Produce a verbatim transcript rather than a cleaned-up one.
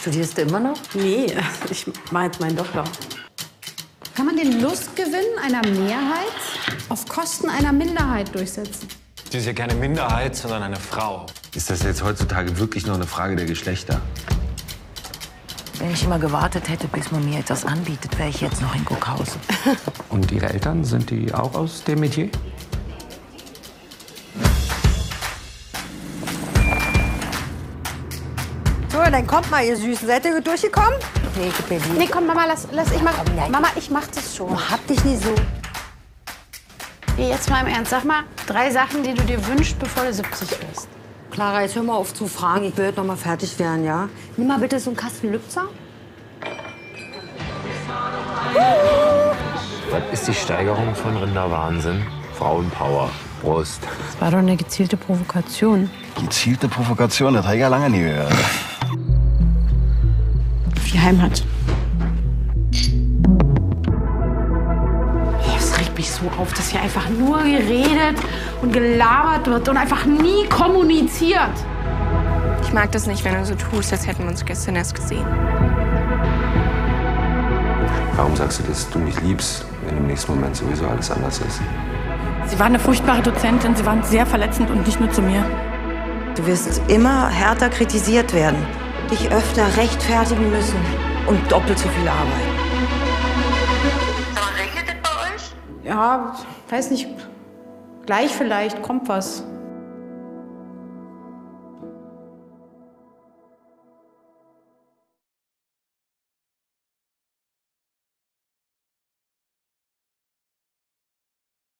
Studierst du immer noch? Nee, ich mache jetzt meinen Doktor. Kann man den Lustgewinn einer Mehrheit auf Kosten einer Minderheit durchsetzen? Sie ist ja keine Minderheit, sondern eine Frau. Ist das jetzt heutzutage wirklich noch eine Frage der Geschlechter? Wenn ich immer gewartet hätte, bis man mir etwas anbietet, wäre ich jetzt noch in Guckhausen. Und Ihre Eltern, sind die auch aus dem Metier? So, dann kommt mal, ihr Süßen. Seid ihr durchgekommen? Nee, gib mir die. Nee, komm, Mama, lass, lass ich mal. Ja, Mama, ich mach das schon. Oh, hab dich nicht so. Jetzt mal im Ernst, sag mal drei Sachen, die du dir wünschst, bevor du siebzig wirst. Clara, jetzt hör mal auf zu fragen. Ich will heute noch mal fertig werden, ja? Nimm mal bitte so einen Kasten Lübzer. Was ist die Steigerung von Rinderwahnsinn? Frauenpower, Brust. Das war doch eine gezielte Provokation. Gezielte Provokation, das habe ich ja lange nie gehört. Wie Heimat. So auf, dass hier einfach nur geredet und gelabert wird und einfach nie kommuniziert. Ich mag das nicht, wenn du so tust, als hätten wir uns gestern erst gesehen. Warum sagst du, dass du mich liebst, wenn im nächsten Moment sowieso alles anders ist? Sie war eine furchtbare Dozentin, sie waren sehr verletzend und nicht nur zu mir. Du wirst immer härter kritisiert werden, dich öfter rechtfertigen müssen und doppelt so viel arbeiten. Ja, weiß nicht, gleich vielleicht kommt was.